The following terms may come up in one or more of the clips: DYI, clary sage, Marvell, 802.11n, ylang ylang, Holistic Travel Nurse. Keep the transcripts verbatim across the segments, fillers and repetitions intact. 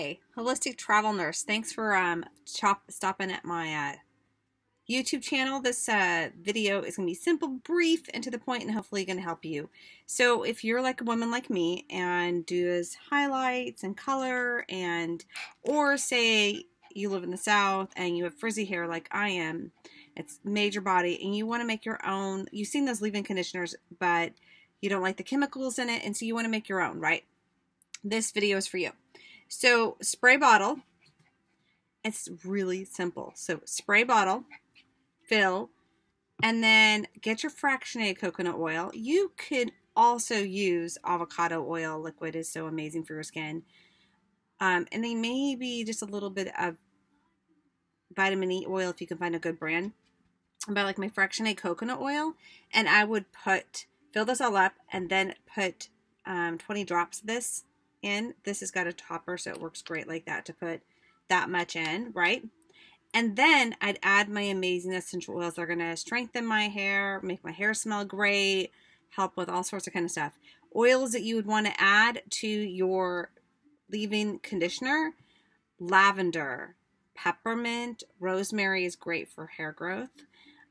Hi, Holistic Travel Nurse. Thanks for um, chop, stopping at my uh, YouTube channel. This uh, video is going to be simple, brief, and to the point, and hopefully going to help you. So if you're like a woman like me and does highlights and color, and or say you live in the South and you have frizzy hair like I am, it's major body, and you want to make your own. You've seen those leave-in conditioners, but you don't like the chemicals in it, and so you want to make your own, right? This video is for you. So spray bottle, it's really simple. So spray bottle, fill, and then get your fractionated coconut oil. You could also use avocado oil. Liquid is so amazing for your skin. Um, and then maybe just a little bit of vitamin E oil if you can find a good brand. But I like my fractionated coconut oil, and I would put, fill this all up and then put um, twenty drops of this in. This has got a topper, so it works great like that to put that much in, right? And then I'd add my amazing essential oils. They're going to strengthen my hair, make my hair smell great, help with all sorts of kind of stuff. Oils that you would want to add to your leave-in conditioner: lavender, peppermint, rosemary is great for hair growth,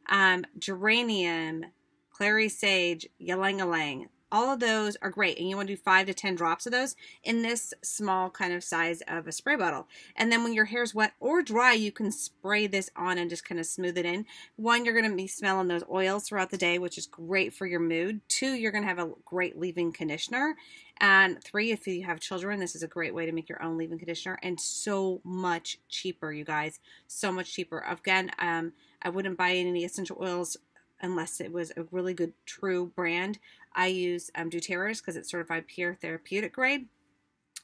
um, geranium, clary sage, ylang ylang. All of those are great, and you want to do five to ten drops of those in this small kind of size of a spray bottle. And then when your hair's wet or dry, you can spray this on and just kind of smooth it in. One, you're going to be smelling those oils throughout the day, which is great for your mood. Two, you're going to have a great leave-in conditioner. And three, if you have children, this is a great way to make your own leave-in conditioner, and so much cheaper, you guys. So much cheaper. Again, um, I wouldn't buy any essential oils unless it was a really good, true brand. I use um, doTERRA's because it's certified pure therapeutic grade.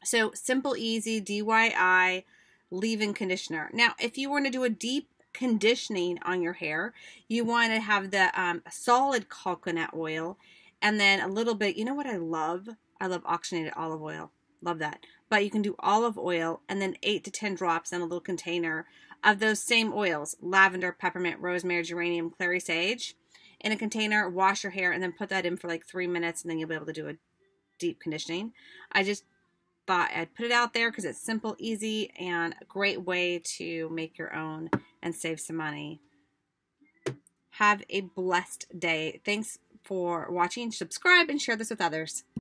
So simple, easy, D I Y leave-in conditioner. Now, if you want to do a deep conditioning on your hair, you want to have the um, solid coconut oil and then a little bit, you know what I love? I love oxygenated olive oil. Love that. But you can do olive oil and then eight to ten drops in a little container of those same oils: lavender, peppermint, rosemary, geranium, clary sage. In a container, wash your hair, and then put that in for like three minutes, and then you'll be able to do a deep conditioning. I just thought I'd put it out there because it's simple, easy, and a great way to make your own and save some money. Have a blessed day. Thanks for watching. Subscribe and share this with others.